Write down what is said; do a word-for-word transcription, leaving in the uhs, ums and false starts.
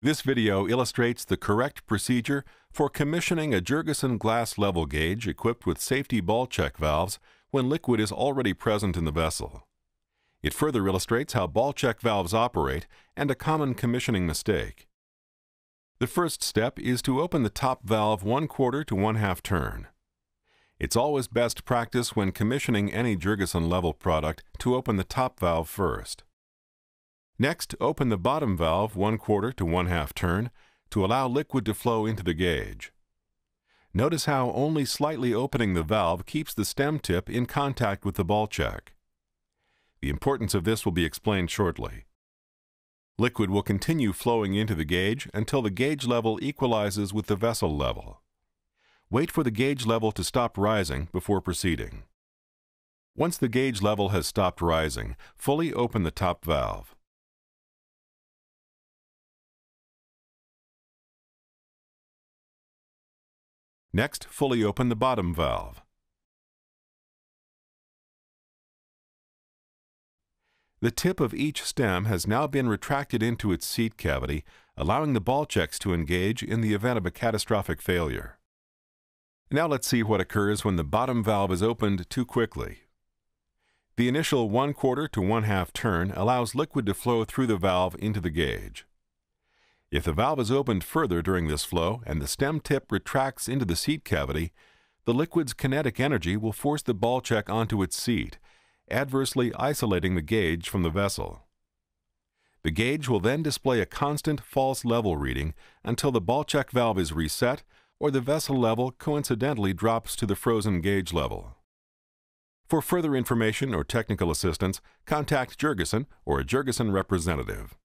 This video illustrates the correct procedure for commissioning a Jerguson glass level gauge equipped with safety ball check valves when liquid is already present in the vessel. It further illustrates how ball check valves operate and a common commissioning mistake. The first step is to open the top valve one quarter to one half turn. It's always best practice when commissioning any Jerguson level product to open the top valve first. Next, open the bottom valve one quarter to one half turn to allow liquid to flow into the gauge. Notice how only slightly opening the valve keeps the stem tip in contact with the ball check. The importance of this will be explained shortly. Liquid will continue flowing into the gauge until the gauge level equalizes with the vessel level. Wait for the gauge level to stop rising before proceeding. Once the gauge level has stopped rising, fully open the top valve. Next, fully open the bottom valve. The tip of each stem has now been retracted into its seat cavity, allowing the ball checks to engage in the event of a catastrophic failure. Now let's see what occurs when the bottom valve is opened too quickly. The initial one quarter to one half turn allows liquid to flow through the valve into the gauge. If the valve is opened further during this flow and the stem tip retracts into the seat cavity, the liquid's kinetic energy will force the ball check onto its seat, adversely isolating the gauge from the vessel. The gauge will then display a constant false level reading until the ball check valve is reset or the vessel level coincidentally drops to the frozen gauge level. For further information or technical assistance, contact Jerguson or a Jerguson representative.